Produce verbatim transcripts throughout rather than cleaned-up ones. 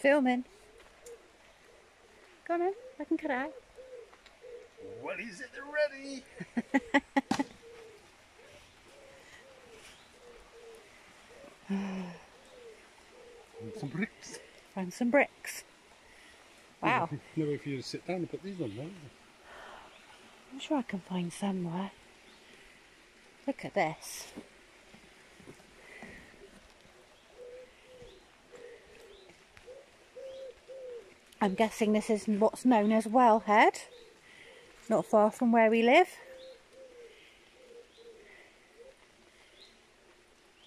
Filming. Go on then, I can cry. Well, he's at the ready. Find some bricks. Find some bricks. Wow. No way for you to sit down and put these on, don't you? I'm sure I can find somewhere. Look at this. I'm guessing this is what's known as Wellhead, not far from where we live.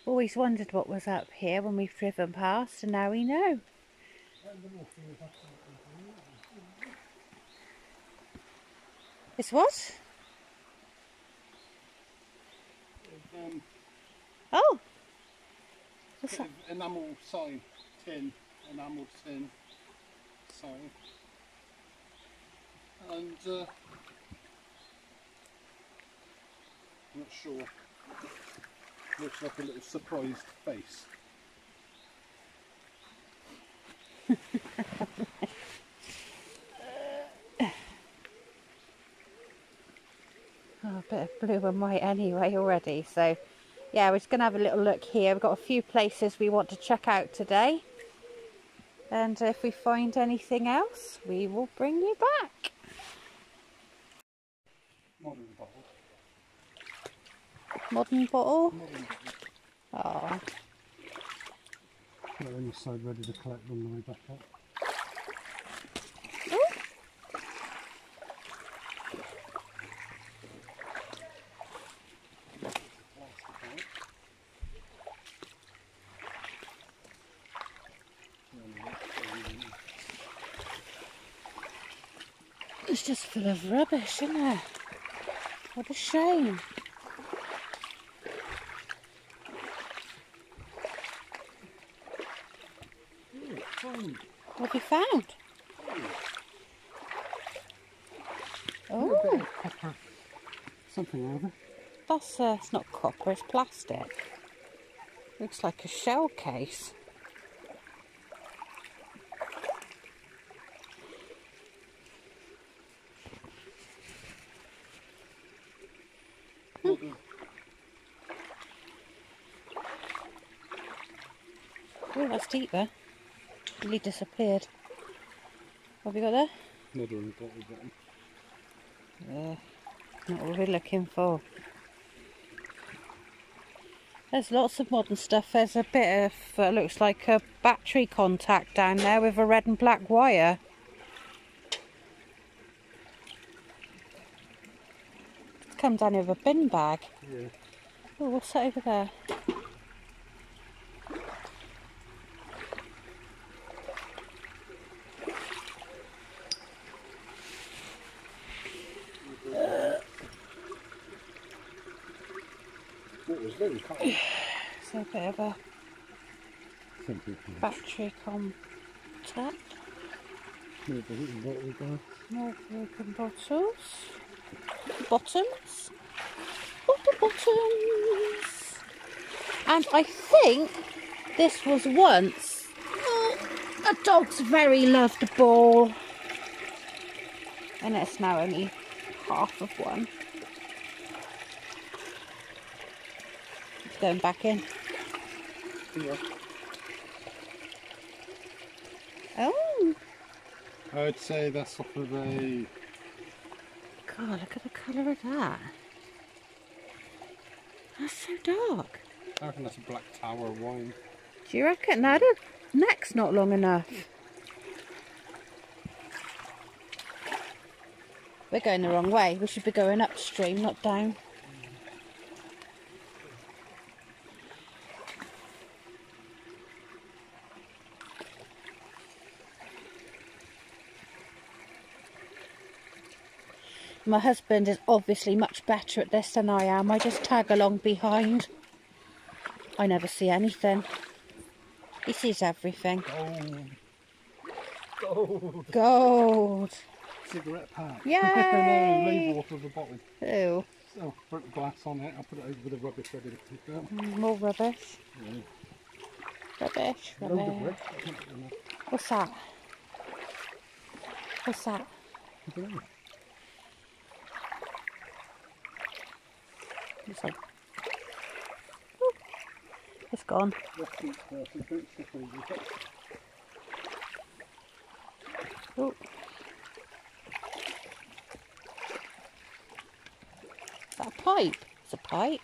Always wondered what was up here when we've driven past, and now we know. It's what? Um, oh! What's that? Enamel sign, tin, enamel tin. Sign. And uh, I'm not sure. Looks like a little surprised face. Oh, a bit of blue and white anyway already, so yeah, we're just going to have a little look here. We've got a few places we want to check out today, and if we find anything else we will bring you back. Modern bottle. Modern bottle? Modern bottle. Oh. They're on the side ready to collect on the way back up. It's just full of rubbish, isn't it? What a shame. Ooh, fine. What have you found? Oh, oh. A bit of copper. Something over. That's uh, it's not copper, it's plastic. Looks like a shell case. Oh, that's deeper. Really disappeared. What have you got there? Another important button. Yeah, not what we're looking for. There's lots of modern stuff. There's a bit of, uh, looks like a battery contact down there with a red and black wire. It's come down with a bin bag. Yeah. Oh, what's that over there? So a bit of a battery contact. More broken bottles. Bottoms. Bottle bottoms. And I think this was once a dog's very loved ball. And it's now only half of one. Going back in. Yeah. Oh! I would say that's off of a... God, look at the colour of that. That's so dark. I reckon that's a Black Tower wine. Do you reckon? No, the neck's not long enough. We're going the wrong way. We should be going upstream, not down. My husband is obviously much better at this than I am. I just tag along behind. I never see anything. He sees everything. Gold. Gold. Gold. Cigarette pack. Yay! No, label off of a bottle. Ew. So I'll put the glass on it. I'll put it over with the rubbish ready to pick up. More rubbish. Yeah. Rubbish. Rubbish. What's that? What's that? It's like, whoop, it's gone. Whoop. Is that a pipe? It's a pipe.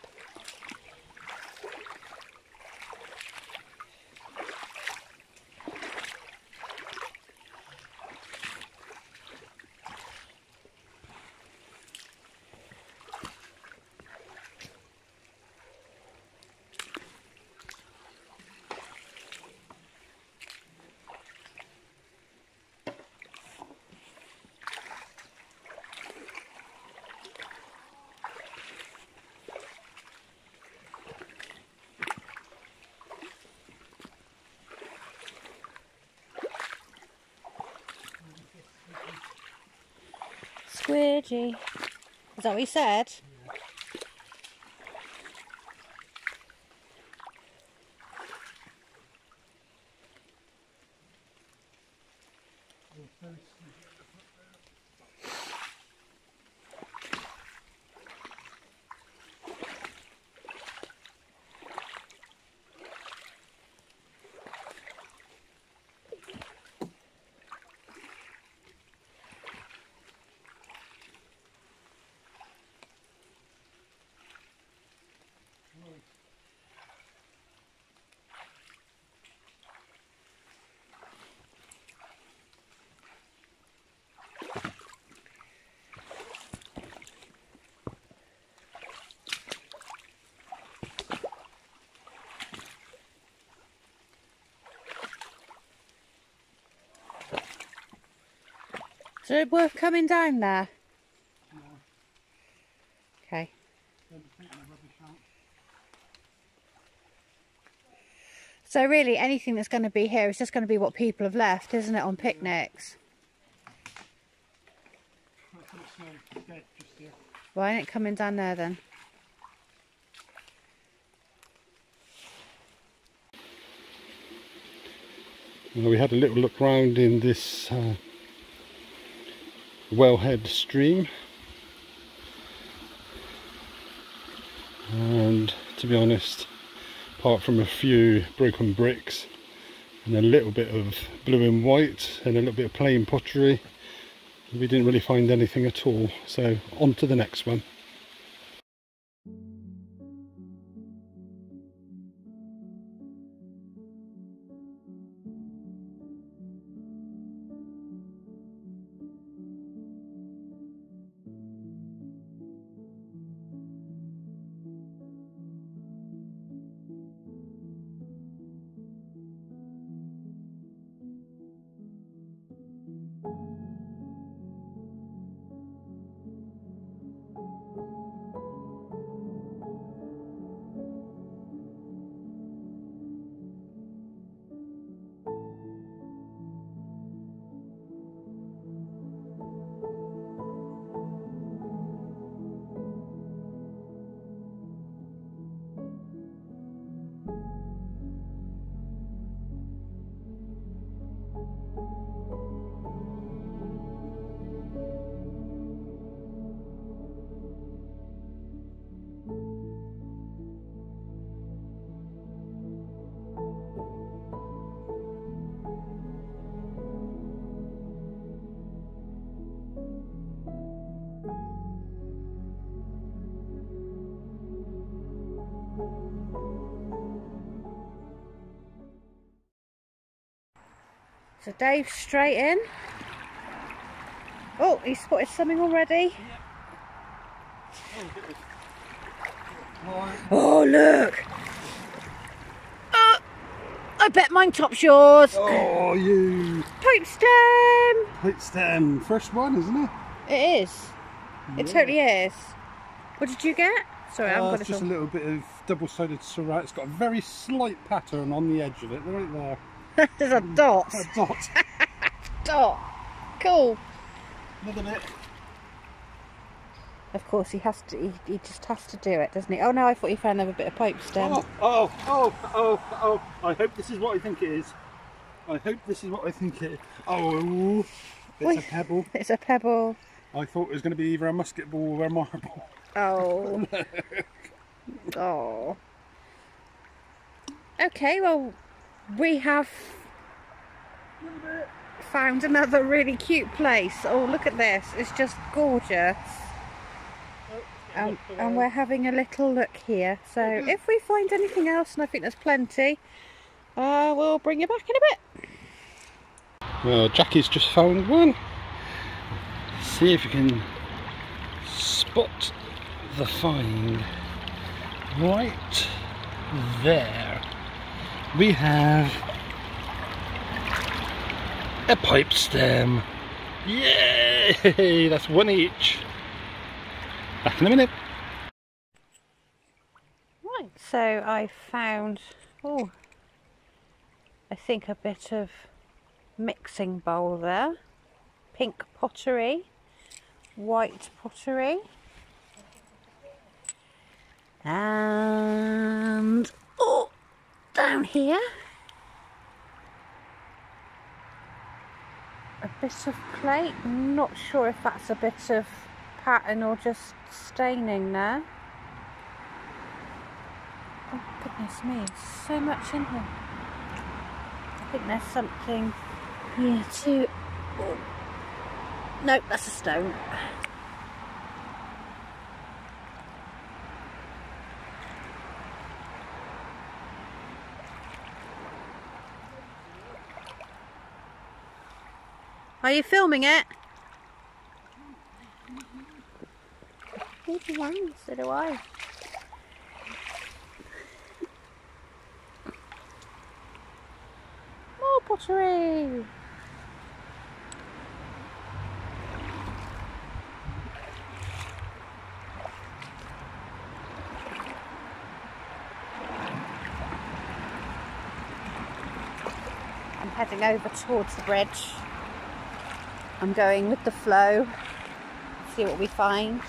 Squidgy. Is that what he said? Yeah. Is it worth coming down there? No. Okay. So really anything that's going to be here is just going to be what people have left, isn't it, on picnics? Why ain't it coming down there then? Well, we had a little look round in this uh, wellhead stream, and to be honest, apart from a few broken bricks and a little bit of blue and white and a little bit of plain pottery, we didn't really find anything at all. So on to the next one. So Dave's straight in. Oh, he spotted something already. Yeah. Oh, look! Oh, I bet mine tops yours. Oh, you! Pipe stem. Pipe stem, first one, isn't it? It is. Yeah. It totally is. What did you get? Sorry, uh, I'm going to. Just a little bit of double-sided serrat. It's got a very slight pattern on the edge of it, right there. There's a dot. A dot. Dot. Cool. Another bit. Of course, he has to. He, he just has to do it, doesn't he? Oh no, I thought he found another bit of pipe stem. Oh, oh, oh, oh, oh! I hope this is what I think it is. I hope this is what I think it is. Oh, it's Wait, a pebble. It's a pebble. I thought it was going to be either a musket ball or a marble. Oh. Oh. Okay, well, we have found another really cute place. Oh, look at this. It's just gorgeous. Um, and we're having a little look here. So if we find anything else, and I think there's plenty, uh, we'll bring you back in a bit. Well, Jackie's just found one. See if you can spot the find. Right there. We have a pipe stem. Yay! That's one each. Back in a minute. Right, so I found, oh, I think a bit of mixing bowl there. Pink pottery, white pottery, and oh, down here, a bit of clay. Not sure if that's a bit of pattern or just staining there. Oh goodness me, so much in here. I think there's something here too. Oh. Nope, that's a stone. Are you filming it? So do I. More pottery. I'm heading over towards the bridge. I'm going with the flow. See what we find.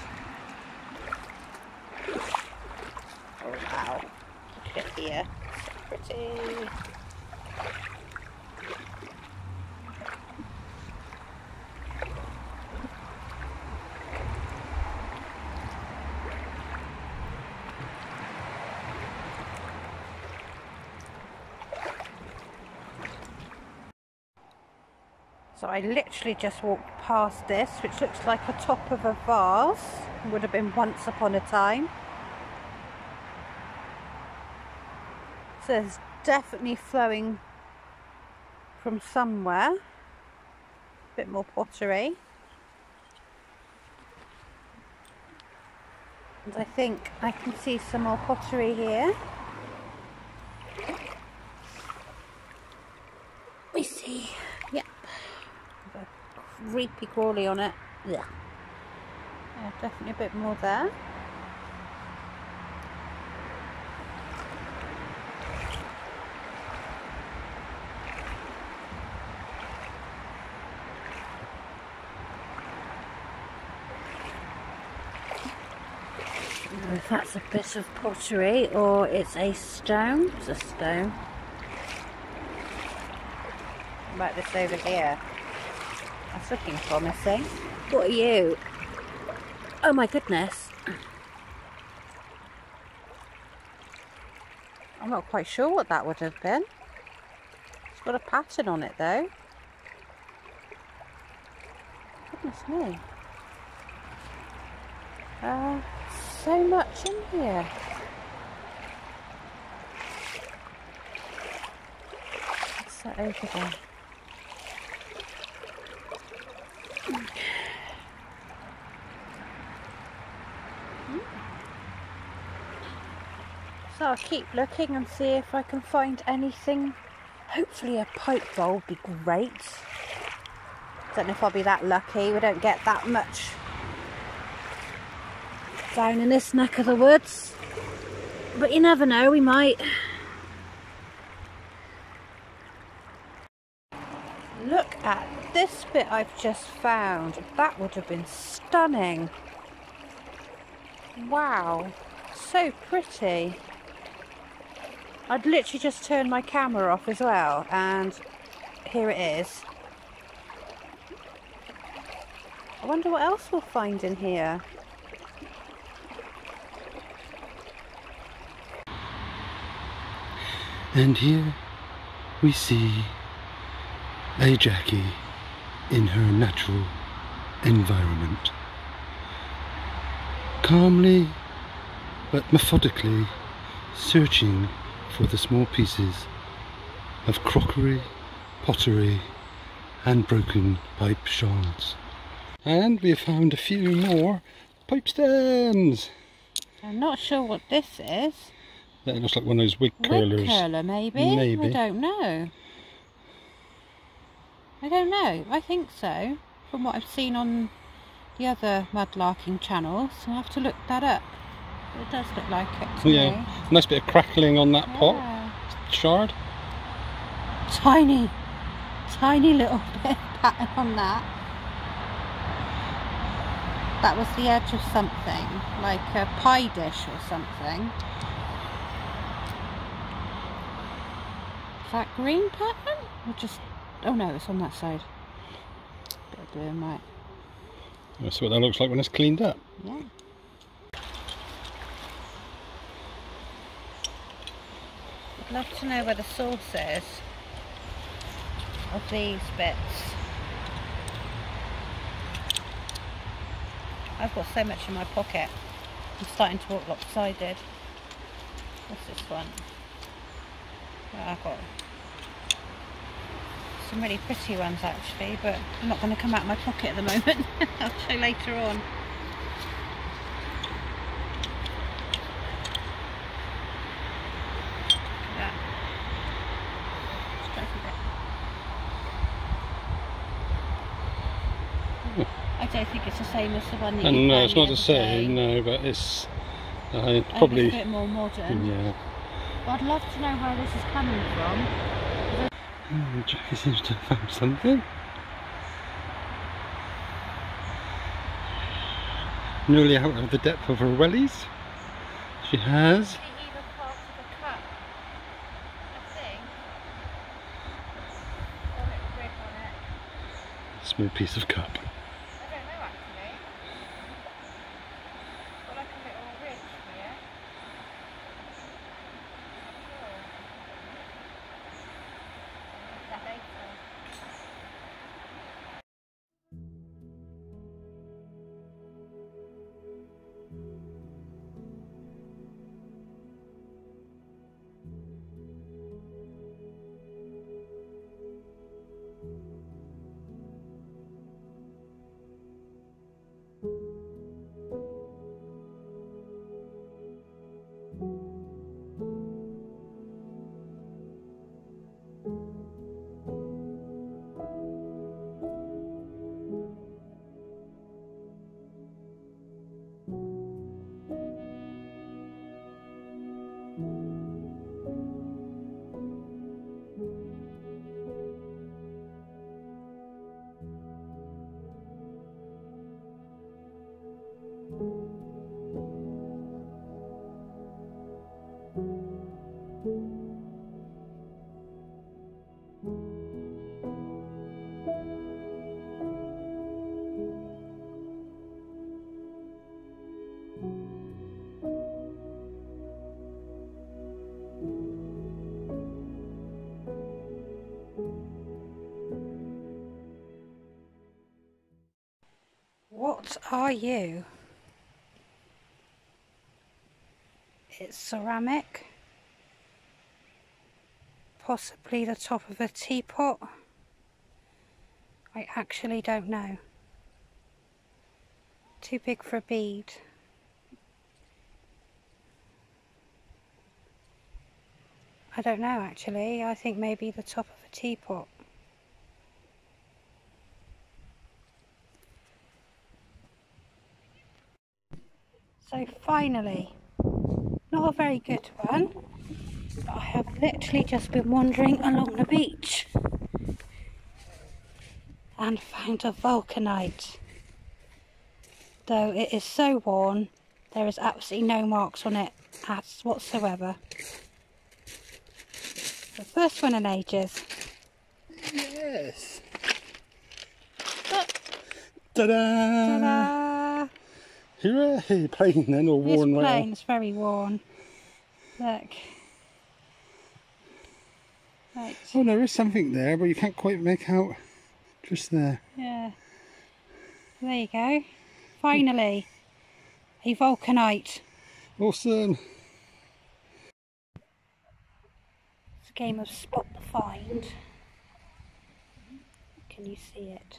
Oh wow, look at it here, so pretty. So I literally just walked past this, which looks like the top of a vase. It would have been once upon a time. So there's definitely flowing from somewhere. A bit more pottery. And I think I can see some more pottery here. We see, yep, got a creepy crawly on it. Yeah, yeah, definitely a bit more there. If that's a bit of pottery or it's a stone, it's a stone. What about this over here? That's looking promising. What are you? Oh my goodness. I'm not quite sure what that would have been. It's got a pattern on it though. Goodness me. Uh, so much in here. What's that over there? So I'll keep looking and see if I can find anything. Hopefully a pipe bowl would be great. Don't know if I'll be that lucky. We don't get that much down in this neck of the woods, but you never know, we might. Look at this bit I've just found. That would have been stunning. Wow, so pretty. I'd literally just turned my camera off as well and here it is. I wonder what else we'll find in here. And here we see a Jackie in her natural environment. Calmly but methodically searching for the small pieces of crockery, pottery and broken pipe shards. And we have found a few more pipe stems. I'm not sure what this is. That looks like one of those wig curlers. Wig curler maybe? Maybe. I don't know. I don't know. I think so. From what I've seen on the other mudlarking channels. I'll have to look that up. It does look like it to yeah. me. Nice bit of crackling on that yeah. pot. Shard. Tiny, tiny little bit of pattern on that. That was the edge of something, like a pie dish or something. Is that green pattern? Or just... oh no, it's on that side. Bit of blue and white. That's what that looks like when it's cleaned up. Yeah. I'd love to know where the source is of these bits. I've got so much in my pocket. I'm starting to walk lopsided. What's this one? Oh, I've got some really pretty ones actually, but I'm not going to come out of my pocket at the moment. I'll show later on. I don't think it's the same as the one that you No, it's not the same, no, but it's uh, probably it's a bit more modern. Yeah. Well, I'd love to know where this is coming from. Oh, Jackie seems to have found something. Nearly out of the depth of her wellies. She has. Small piece of cup. What are you? It's ceramic, possibly the top of a teapot. I actually don't know. Too big for a bead. I don't know actually, I think maybe the top of a teapot. So finally, not a very good one, but I have literally just been wandering along the beach and found a vulcanite. Though it is so worn, there is absolutely no marks on it as whatsoever. The first one in ages. Yes. Ah. Ta-da! Ta-da! Hooray! Plain then, or worn well? It's plain, it's very worn. Look. Right. Oh, there is something there, but you can't quite make out just there. Yeah. There you go. Finally, a vulcanite. Awesome. It's a game of spot the find. Can you see it?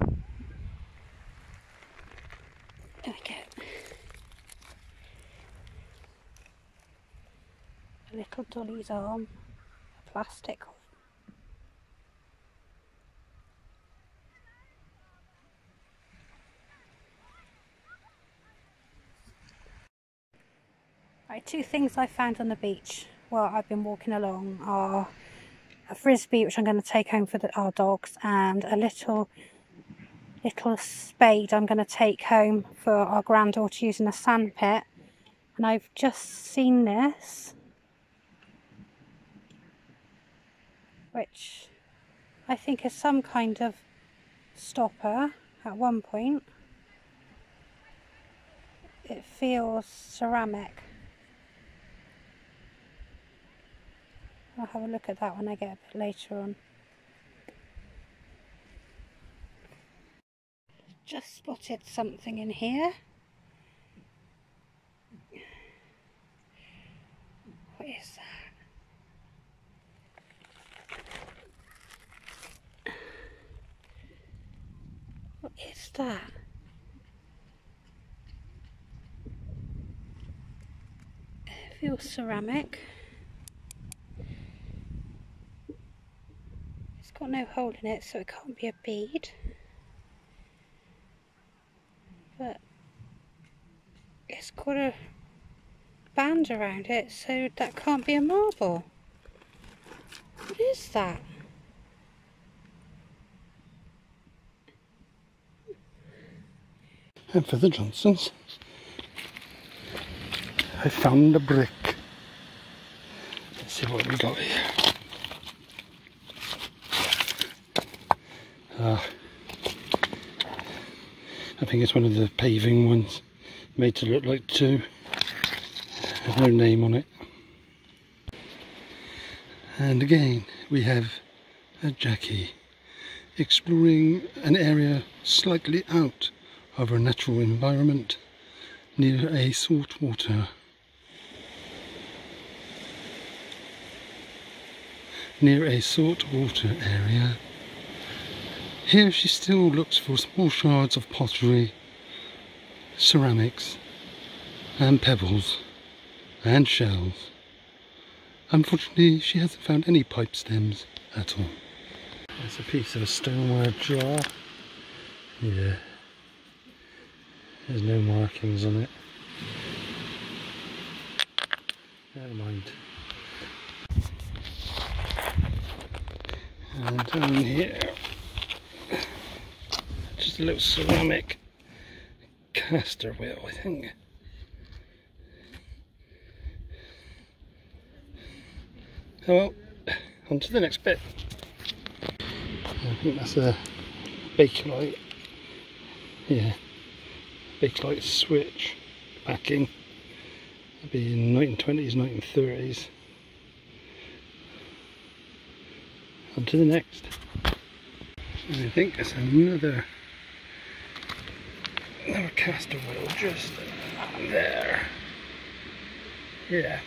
There we go. A little dolly's arm, a plastic one. Right, two things I found on the beach while I've been walking along are a frisbee, which I'm going to take home for the, our dogs, and a little little spade I'm going to take home for our granddaughter to use in a sandpit. And I've just seen this, which I think is some kind of stopper at one point. It feels ceramic. I'll have a look at that when I get a bit later on. Just spotted something in here. What is that? What is that? It feels ceramic. It's got no hole in it, so it can't be a bead. But it's got a band around it, so that can't be a marble. What is that? And for the Johnsons, I found a brick. Let's see what we got here. Uh, I think it's one of the paving ones, made to look like two. There's no name on it. And again, we have a Jackie exploring an area slightly out of a natural environment near a saltwater, near a saltwater area. Here she still looks for small shards of pottery, ceramics and pebbles and shells. Unfortunately, she hasn't found any pipe stems at all. There's a piece of a stoneware jar. Yeah. There's no markings on it. Never mind. And down here, just a little ceramic caster wheel, I think. Oh well, on to the next bit. I think that's a Bakelite. Yeah. Bakelite switch backing. That'd be in nineteen twenties, nineteen thirties. On to the next. And I think there's another, another caster wheel just there. Yeah.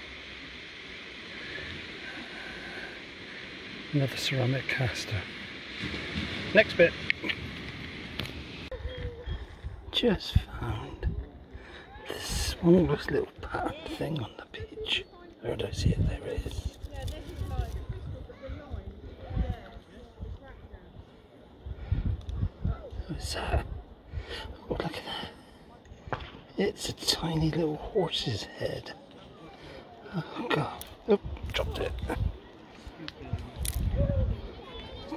Another ceramic caster. Next bit. Just found this smallest little pattern thing on the beach. Where do I see it? There it is. What's that? Oh, look at that. It's a tiny little horse's head. Oh god. Oh, dropped it.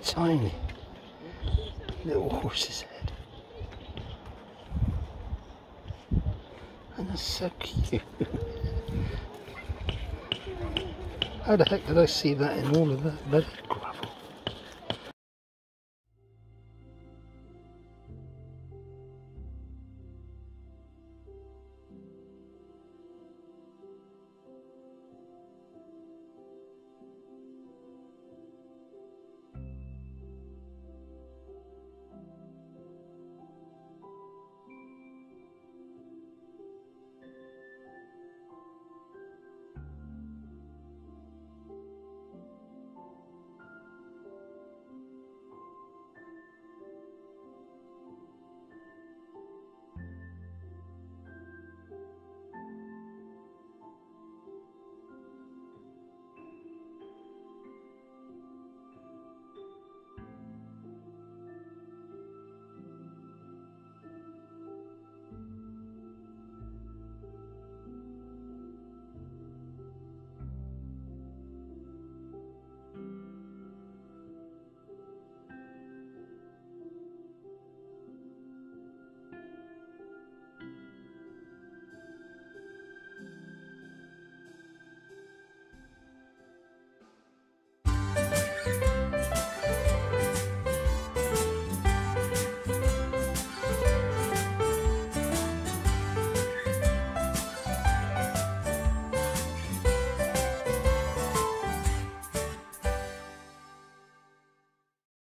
Tiny little horse's head. And that's so cute. How the heck did I see that in all of that?